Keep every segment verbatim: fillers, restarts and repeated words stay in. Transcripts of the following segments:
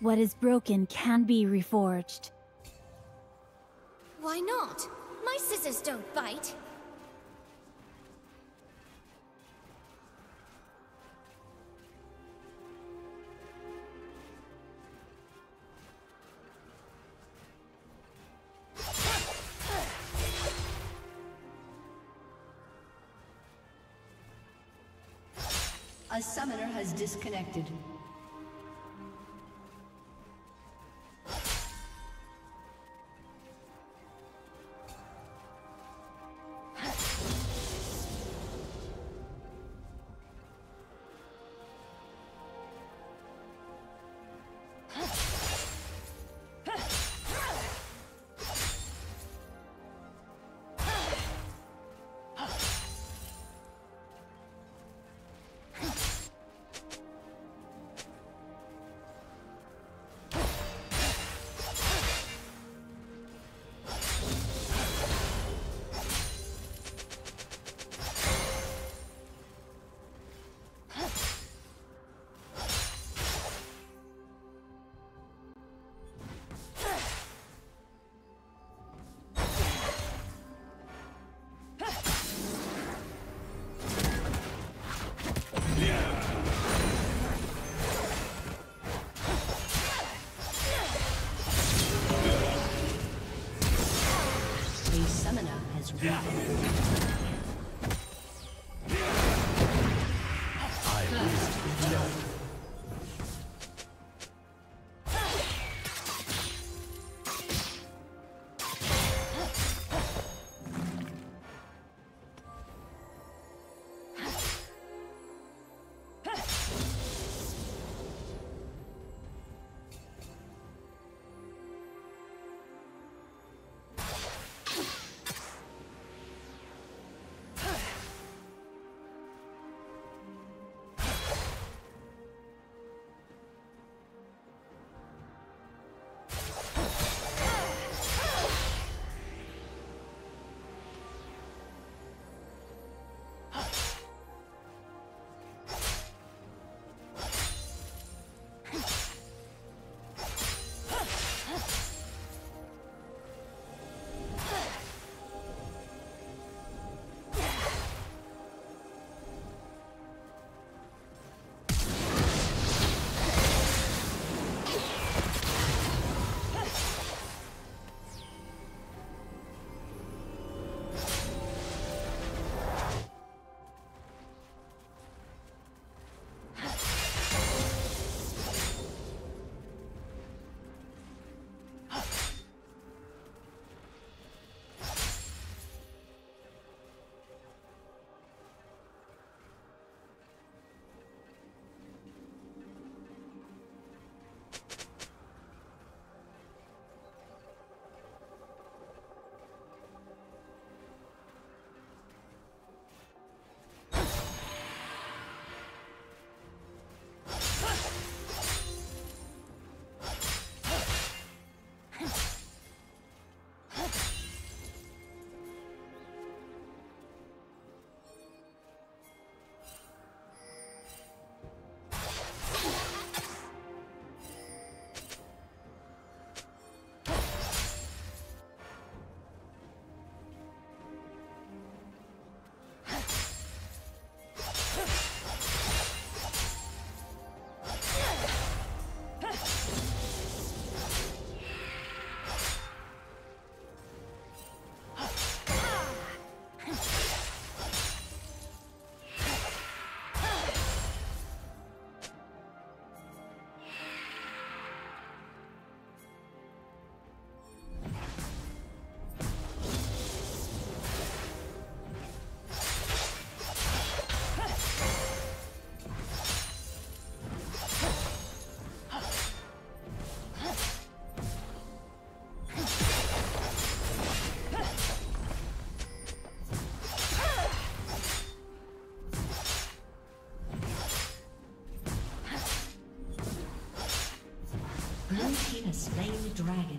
What is broken can be reforged. Why not? My scissors don't bite. A summoner has disconnected. Yeah. Slain the dragon.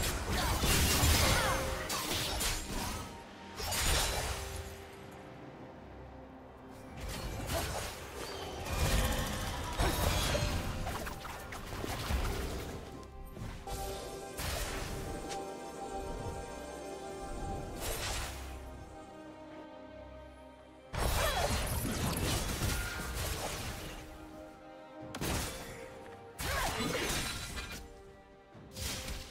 Blue team's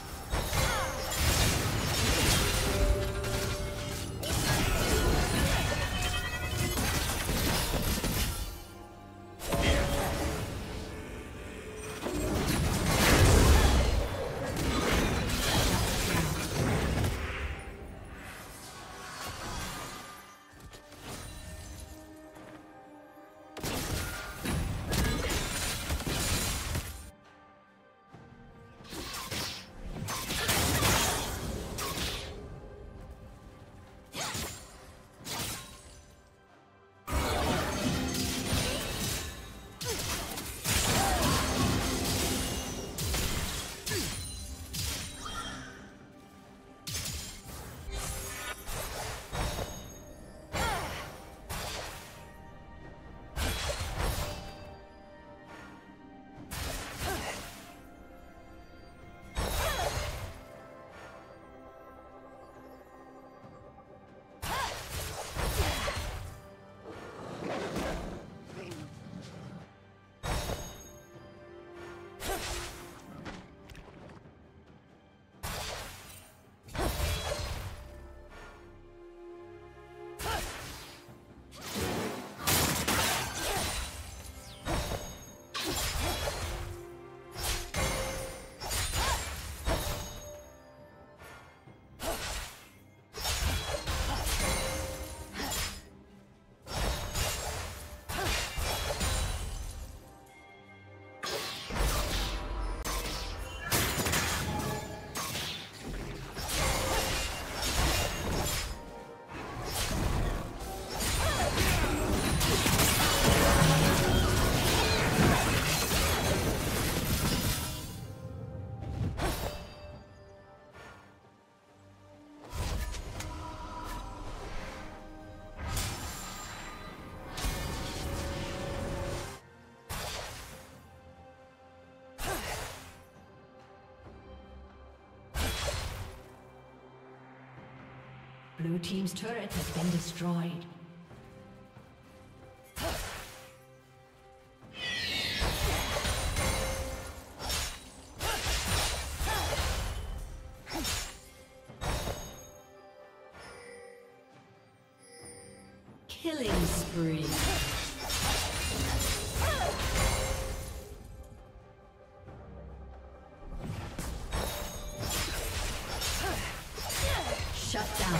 Blue team's turret has been destroyed. Killing spree. Shut down.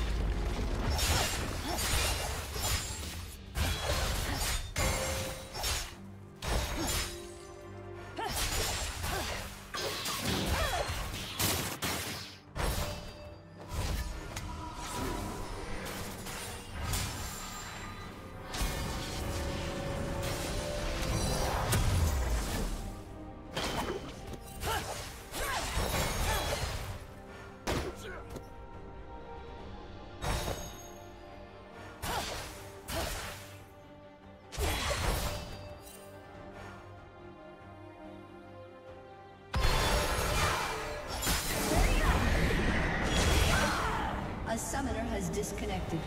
A summoner has disconnected.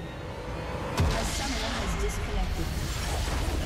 A summoner has disconnected.